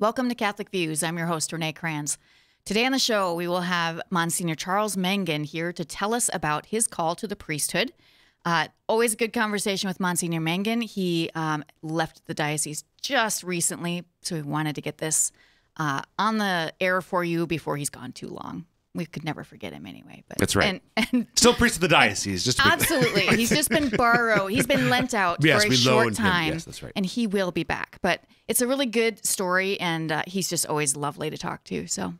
Welcome to Catholic Views. I'm your host, Renee Kranz. Today on the show, we will have Monsignor Charles Mangan here to tell us about his call to the priesthood. Always a good conversation with Monsignor Mangan. He left the diocese just recently, so we wanted to get this on the air for you before he's gone too long. We could never forget him anyway. But, that's right. And still priest of the diocese. Just absolutely. He's just been borrowed. He's been lent out for a short time. Yes, that's right. And he will be back. But it's a really good story, and he's just always lovely to talk to. So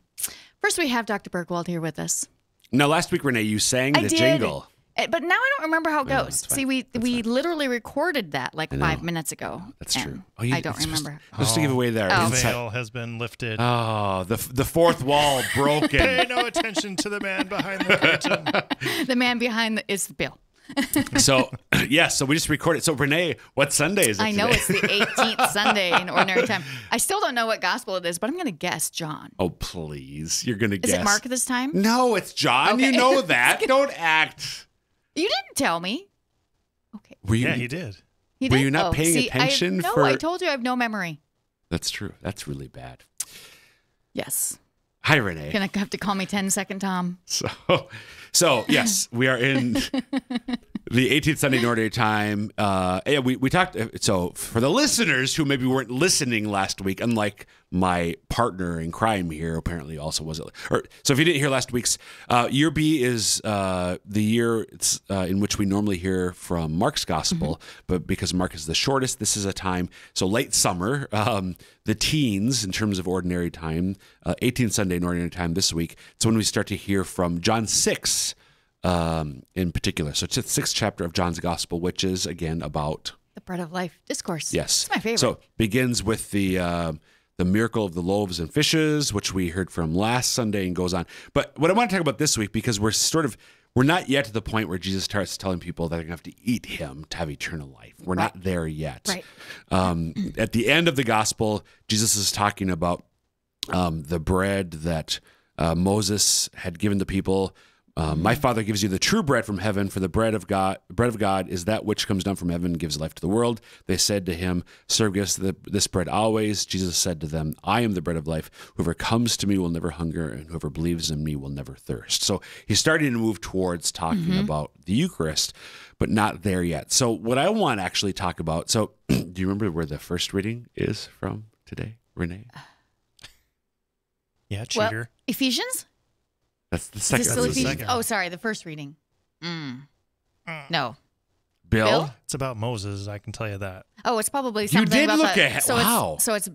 first we have Dr. Burgwald here with us. Now, last week, Renee, you sang the jingle. But now I don't remember how it goes. See, we literally recorded that like 5 minutes ago. That's true. Oh, I don't remember. Just to give away there. The veil has been lifted. Oh, the fourth wall broken. Pay no attention to the man behind the curtain. The man behind is Bill. So, yes, so we just recorded. So, Renee, what Sunday is it today? I know it's the 18th Sunday in Ordinary Time. I still don't know what gospel it is, but I'm going to guess John. Oh, please. You're going to guess. Is it Mark this time? No, it's John. Okay. You know that. Don't act. You didn't tell me. Okay. Yeah, he did. Were you not paying attention? No, I told you I have no memory. That's true. That's really bad. Yes. Hi, Renee. You're going to have to call me 10-second Tom. So yes, we are in the 18th Sunday in Ordinary Time. Yeah, we talked. So for the listeners who maybe weren't listening last week, unlike my partner in crime here, apparently also wasn't. So if you didn't hear last week's, year B is the year in which we normally hear from Mark's gospel, but because Mark is the shortest, this is a time. So late summer, the teens in terms of Ordinary Time, 18th Sunday in Ordinary Time this week. It's when we start to hear from John 6. In particular. So it's the 6th chapter of John's Gospel, which is, again, about the bread of life discourse. Yes. It's my favorite. So it begins with the miracle of the loaves and fishes, which we heard from last Sunday and goes on. But what I want to talk about this week, because we're sort of, we're not yet to the point where Jesus starts telling people that they're going to have to eat him to have eternal life. We're not there yet. Right. At the end of the Gospel, Jesus is talking about the bread that Moses had given the people. My Father gives you the true bread from heaven, for the bread of God is that which comes down from heaven and gives life to the world. They said to him, serve us this bread always. Jesus said to them, I am the bread of life. Whoever comes to me will never hunger, and whoever believes in me will never thirst. So he's starting to move towards talking about the Eucharist, but not there yet. So what I want to actually talk about, so do you remember where the first reading is from today, Renee? Yeah, cheater. Well, Ephesians? That's the second. Oh, sorry, the first reading. No. Bill? It's about Moses, I can tell you that. Oh, it's probably something you did about look at. So wow. So it's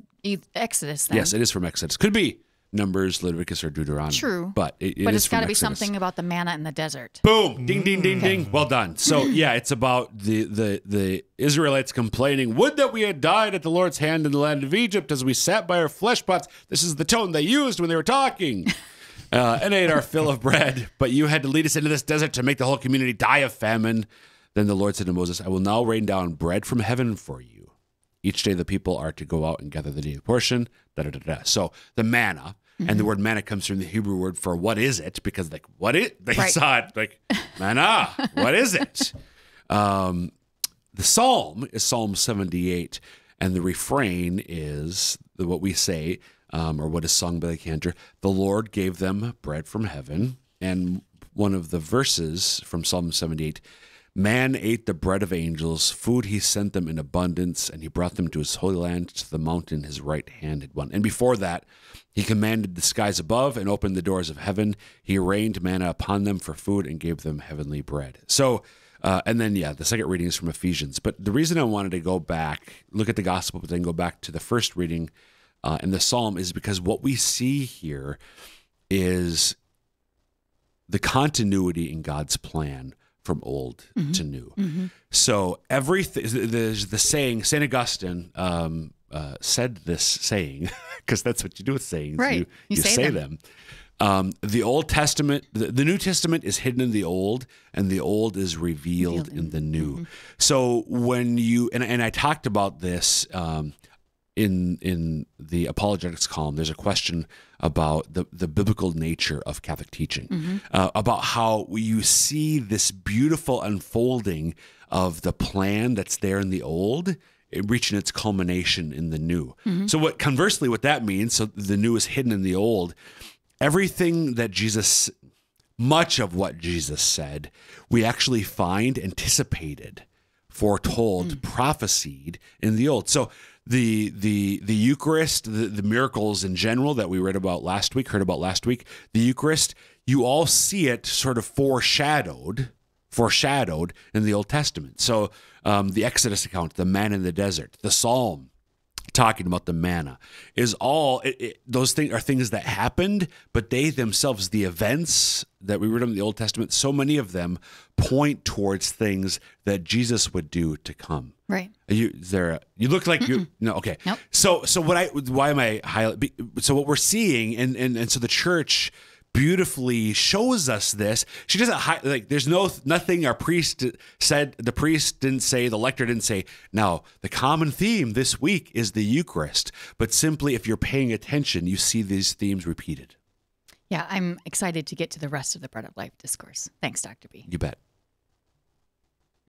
Exodus then. Yes, it is from Exodus. Could be Numbers, Leviticus, or Deuteronomy. True. But it's got to be something about the manna in the desert. Boom. Ding, ding, ding, ding. Well done. So, yeah, it's about the Israelites complaining, would that we had died at the Lord's hand in the land of Egypt as we sat by our flesh pots. This is the tone they used when they were talking. And ate our fill of bread, but you had to lead us into this desert to make the whole community die of famine. Then the Lord said to Moses, I will now rain down bread from heaven for you. Each day the people are to go out and gather the daily portion. Da, da, da, da. So the manna, and the word manna comes from the Hebrew word for what is it? Because like, what is it? They saw it like, manna, what is it? The psalm is Psalm 78, and the refrain is what we say, or what is sung by the cantor, the Lord gave them bread from heaven. And one of the verses from Psalm 78, man ate the bread of angels, food he sent them in abundance, and he brought them to his holy land, to the mountain his right hand had won. And before that, he commanded the skies above and opened the doors of heaven. He rained manna upon them for food and gave them heavenly bread. So, and then, yeah, the second reading is from Ephesians. But the reason I wanted to go back, look at the gospel, but then go back to the first reading and the psalm is because what we see here is the continuity in God's plan from old to new. So everything, there's the saying, St. Augustine said this saying, because that's what you do with sayings. Right. You say them. The Old Testament, the New Testament is hidden in the Old, and the Old is revealed in the New. So when you, and I talked about this, in the apologetics column, there's a question about the biblical nature of Catholic teaching, about how you see this beautiful unfolding of the plan that's there in the Old reaching its culmination in the new. Mm-hmm. So what, conversely, what that means, so the new is hidden in the old, everything that Jesus, much of what Jesus said, we actually find anticipated, foretold, prophesied in the old. So the Eucharist, the miracles in general that we read about last week, heard about last week, the Eucharist, you all see it sort of foreshadowed in the Old Testament. So the Exodus account, the man in the desert, the Psalm talking about the manna, is all those things are things that happened, but they themselves, the events that we read in the Old Testament, so many of them point towards things that Jesus would do to come. Right? You look like you. No, okay. Nope. So why am I highlighting? So what we're seeing, and so the church beautifully shows us this. She doesn't, like, there's nothing our priest said, the priest didn't say, the lector didn't say, now the common theme this week is the Eucharist, but simply if you're paying attention, you see these themes repeated. Yeah, I'm excited to get to the rest of the Bread of Life discourse. Thanks, Dr. B. You bet.